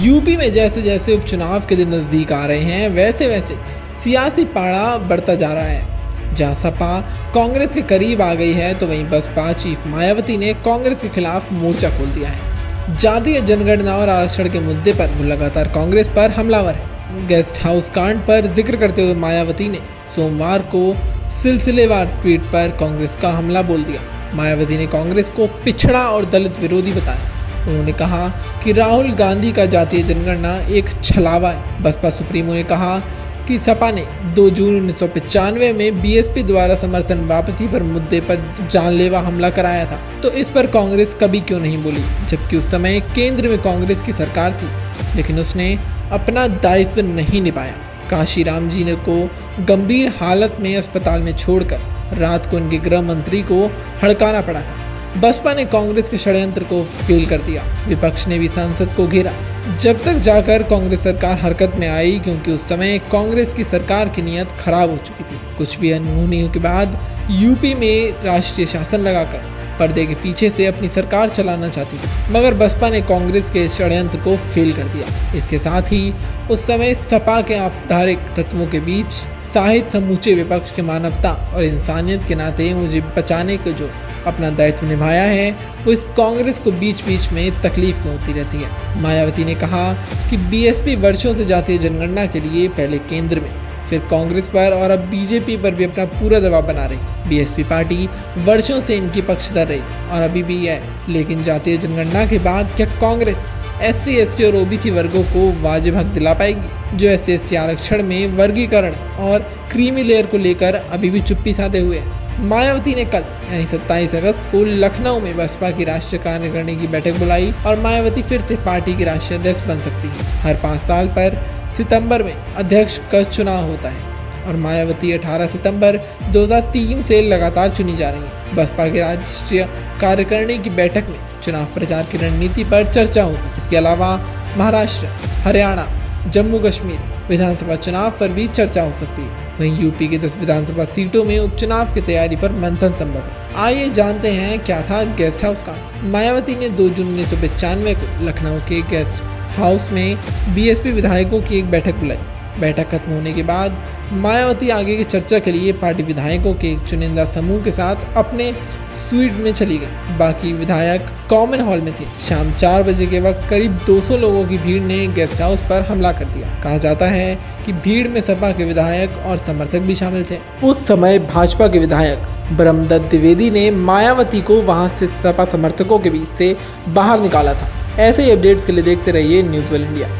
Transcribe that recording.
UP में जैसे जैसे उपचुनाव के दिन नज़दीक आ रहे हैं वैसे वैसे सियासी पारा बढ़ता जा रहा है। जहां सपा कांग्रेस के करीब आ गई है तो वहीं बसपा चीफ मायावती ने कांग्रेस के खिलाफ मोर्चा खोल दिया है। जातीय जनगणना और आरक्षण के मुद्दे पर वो लगातार कांग्रेस पर हमलावर है। गेस्ट हाउस कांड पर जिक्र करते हुए मायावती ने सोमवार को सिलसिलेवार ट्वीट पर कांग्रेस का हमला बोल दिया। मायावती ने कांग्रेस को पिछड़ा और दलित विरोधी बताया। उन्होंने कहा कि राहुल गांधी का जातीय जनगणना एक छलावा है। बसपा सुप्रीमो ने कहा कि सपा ने 2 जून 1995 में बीएसपी द्वारा समर्थन वापसी पर मुद्दे पर जानलेवा हमला कराया था, तो इस पर कांग्रेस कभी क्यों नहीं बोली, जबकि उस समय केंद्र में कांग्रेस की सरकार थी लेकिन उसने अपना दायित्व नहीं निभाया। काशी राम जी ने को गंभीर हालत में अस्पताल में छोड़कर रात को उनके गृह मंत्री को हड़काना पड़ा था। बसपा ने कांग्रेस के षड्यंत्र को फेल कर दिया। विपक्ष ने भी सांसद को घेरा, जब तक जाकर कांग्रेस सरकार हरकत में आई, क्योंकि उस समय कांग्रेस की सरकार की नीयत खराब हो चुकी थी। कुछ भी अनहोनी के बाद यूपी में राष्ट्रीय शासन लगाकर पर्दे के पीछे से अपनी सरकार चलाना चाहती थी, मगर बसपा ने कांग्रेस के षड्यंत्र को फेल कर दिया। इसके साथ ही उस समय सपा के आपधारिक तत्वों के बीच साहित्य समूचे विपक्ष के मानवता और इंसानियत के नाते मुझे बचाने के जो अपना दायित्व निभाया है, वो इस कांग्रेस को बीच बीच में तकलीफ पहुंचती रहती है। मायावती ने कहा कि बीएसपी वर्षों से जातीय जनगणना के लिए पहले केंद्र में, फिर कांग्रेस पर और अब बीजेपी पर भी अपना पूरा दबाव बना रही। बीएसपी पार्टी वर्षों से इनकी पक्षधर रही और अभी भी है, लेकिन जातीय जनगणना के बाद क्या कांग्रेस SC, ST और OBC वर्गों को वाजिब हक दिला पाएगी, जो SC, ST आरक्षण में वर्गीकरण और क्रीमी लेयर को लेकर अभी भी चुप्पी साधे हुए हैं। मायावती ने कल यानी 27 अगस्त को लखनऊ में बसपा की राष्ट्रीय कार्यकारिणी की बैठक बुलाई और मायावती फिर से पार्टी की राष्ट्रीय अध्यक्ष बन सकती है। हर 5 साल पर सितंबर में अध्यक्ष का चुनाव होता है और मायावती 18 सितंबर 2003 से लगातार चुनी जा रही है। बसपा की राष्ट्रीय कार्यकारिणी की बैठक में चुनाव प्रचार की रणनीति पर चर्चा होगी। इसके अलावा महाराष्ट्र, हरियाणा, जम्मू कश्मीर विधानसभा चुनाव पर भी चर्चा हो सकती है। वहीं यूपी की 10 विधानसभा सीटों में उपचुनाव की तैयारी पर मंथन संभव है। आइए जानते हैं क्या था गेस्ट हाउस कांड। मायावती ने 2 जून 1995 को लखनऊ के गेस्ट हाउस में बीएसपी विधायकों की एक बैठक बुलाई। बैठक खत्म होने के बाद मायावती आगे की चर्चा के लिए पार्टी विधायकों के एक चुनिंदा समूह के साथ अपने स्वीट में चली गई। बाकी विधायक कॉमन हॉल में थे। शाम 4 बजे के वक्त करीब 200 लोगों की भीड़ ने गेस्ट हाउस पर हमला कर दिया। कहा जाता है कि भीड़ में सपा के विधायक और समर्थक भी शामिल थे। उस समय भाजपा के विधायक ब्रह्मदत्त द्विवेदी ने मायावती को वहाँ से सपा समर्थकों के बीच से बाहर निकाला था। ऐसे ही अपडेट्स के लिए देखते रहिए न्यूज़ वर्ल्ड इंडिया।